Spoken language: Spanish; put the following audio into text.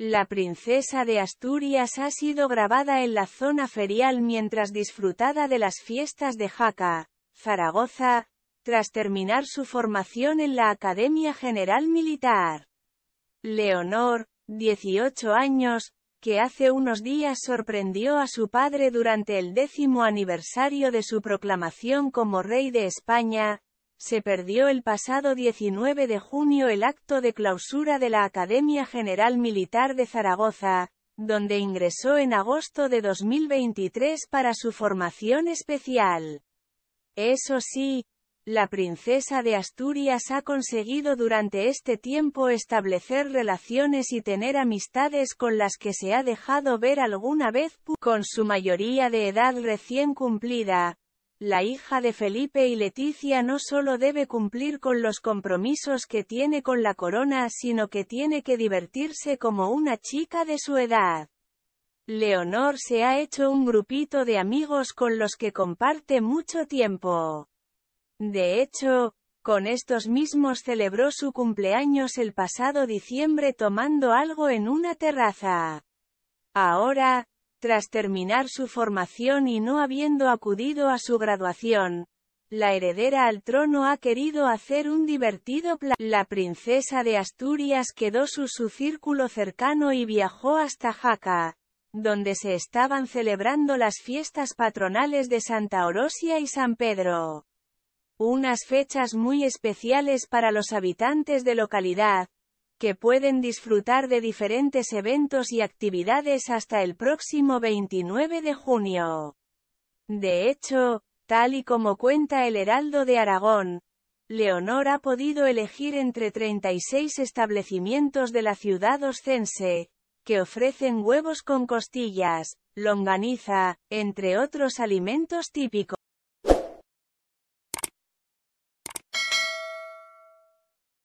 La princesa de Asturias ha sido grabada en la zona ferial mientras disfrutaba de las fiestas de Jaca, Zaragoza, tras terminar su formación en la Academia General Militar. Leonor, 18 años, que hace unos días sorprendió a su padre durante el 10º aniversario de su proclamación como rey de España, se perdió el pasado 19 de junio el acto de clausura de la Academia General Militar de Zaragoza, donde ingresó en agosto de 2023 para su formación especial. Eso sí, la princesa de Asturias ha conseguido durante este tiempo establecer relaciones y tener amistades con las que se ha dejado ver alguna vez. Con su mayoría de edad recién cumplida, la hija de Felipe y Letizia no solo debe cumplir con los compromisos que tiene con la corona, sino que tiene que divertirse como una chica de su edad. Leonor se ha hecho un grupito de amigos con los que comparte mucho tiempo. De hecho, con estos mismos celebró su cumpleaños el pasado diciembre tomando algo en una terraza. Ahora, tras terminar su formación y no habiendo acudido a su graduación, la heredera al trono ha querido hacer un divertido plan. La princesa de Asturias quedó su círculo cercano y viajó hasta Jaca, donde se estaban celebrando las fiestas patronales de Santa Orosia y San Pedro. Unas fechas muy especiales para los habitantes de localidad, que pueden disfrutar de diferentes eventos y actividades hasta el próximo 29 de junio. De hecho, tal y como cuenta el Heraldo de Aragón, Leonor ha podido elegir entre 36 establecimientos de la ciudad oscense, que ofrecen huevos con costillas, longaniza, entre otros alimentos típicos.